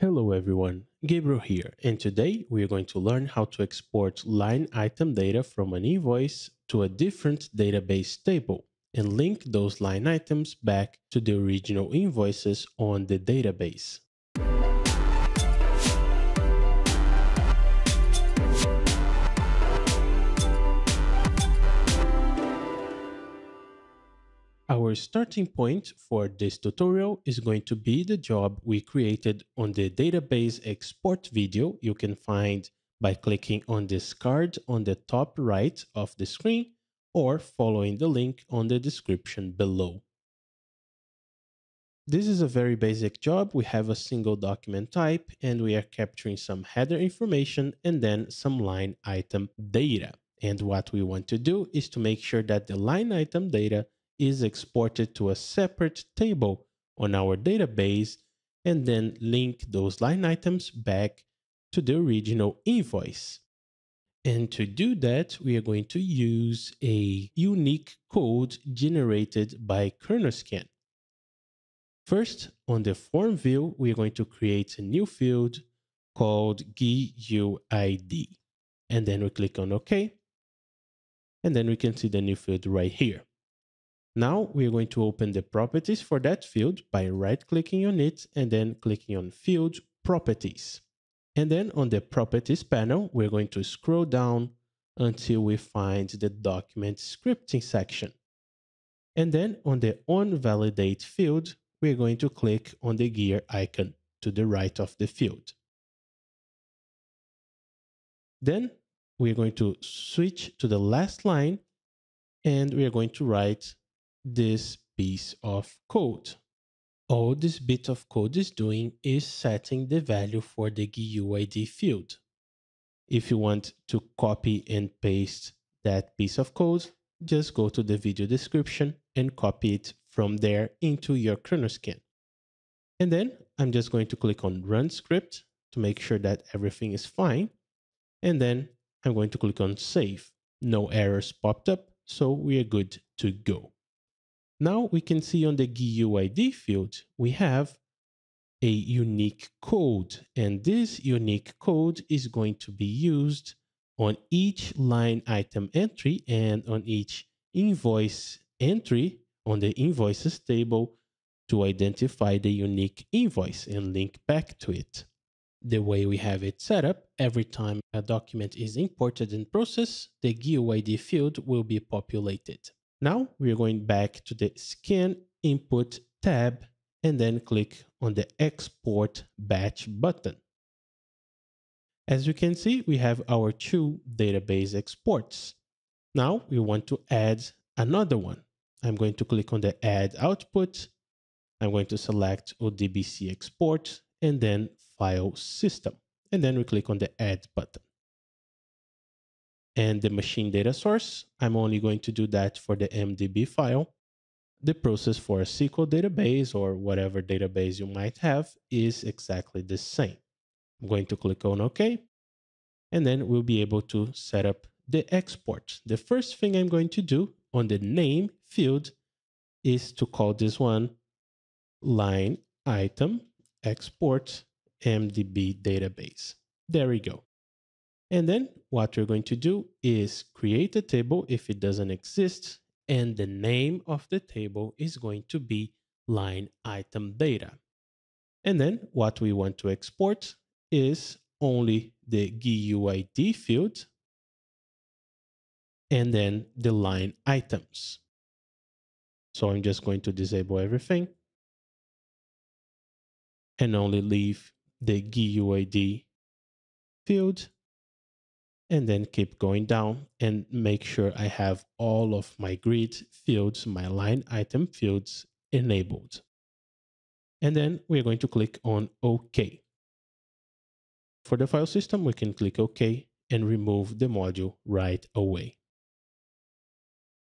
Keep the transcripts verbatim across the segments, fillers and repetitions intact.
Hello everyone, Gabriel here, and today we are going to learn how to export line item data from an invoice to a different database table and link those line items back to the original invoices on the database. Our starting point for this tutorial is going to be the job we created on the database export video you can find by clicking on this card on the top right of the screen or following the link on the description below. This is a very basic job. We have a single document type and we are capturing some header information and then some line item data. And what we want to do is to make sure that the line item data is exported to a separate table on our database and then link those line items back to the original invoice. And to do that, we are going to use a unique code generated by ChronoScan. First, on the form view, we are going to create a new field called G U I D. And then we click on OK. And then we can see the new field right here. Now we're going to open the properties for that field by right-clicking on it and then clicking on Field Properties. And then on the Properties panel, we're going to scroll down until we find the Document Scripting section. And then on the OnValidate field, we're going to click on the gear icon to the right of the field. Then we're going to switch to the last line and we're going to write this piece of code. All this bit of code is doing is setting the value for the G U I D field. If you want to copy and paste that piece of code, just go to the video description and copy it from there into your ChronoScan. And then I'm just going to click on Run Script to make sure that everything is fine. And then I'm going to click on Save. No errors popped up, so we are good to go. Now we can see on the G U I D field, we have a unique code, and this unique code is going to be used on each line item entry and on each invoice entry on the invoices table to identify the unique invoice and link back to it. The way we have it set up, every time a document is imported and processed, the G U I D field will be populated. Now we're going back to the Scan Input tab and then click on the Export Batch button. As you can see, we have our two database exports. Now we want to add another one. I'm going to click on the Add Output. I'm going to select O D B C Export and then File System. And then we click on the Add button. And the machine data source, I'm only going to do that for the M D B file. The process for a S Q L database or whatever database you might have is exactly the same. I'm going to click on OK, and then we'll be able to set up the export. The first thing I'm going to do on the name field is to call this one line item export M D B database. There we go. And then what we're going to do is create a table if it doesn't exist, and the name of the table is going to be line item data. And then what we want to export is only the G U I D field and then the line items. So I'm just going to disable everything and only leave the G U I D field. And then keep going down and make sure I have all of my grid fields, my line item fields enabled. And then we're going to click on OK. For the file system, we can click OK and remove the module right away.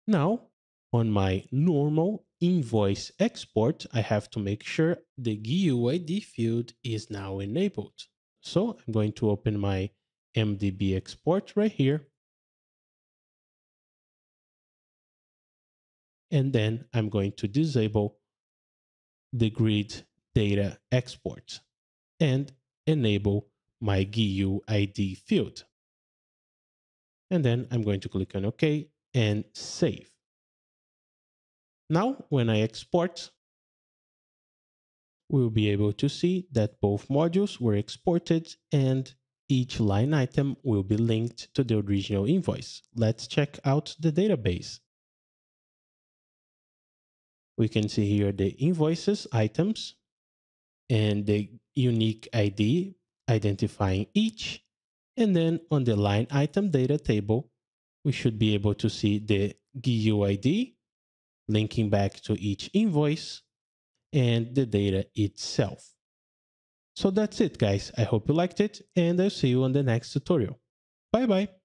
Now, on my normal invoice export, I have to make sure the G U I D field is now enabled. So I'm going to open my M D B export right here. And then I'm going to disable the grid data export. And enable my G U I D field. And then I'm going to click on OK and save. Now, when I export, we'll be able to see that both modules were exported and each line item will be linked to the original invoice. Let's check out the database. We can see here the invoices items and the unique I D identifying each. And then on the line item data table, we should be able to see the G U I D linking back to each invoice and the data itself. So that's it, guys. I hope you liked it, and I'll see you on the next tutorial. Bye bye.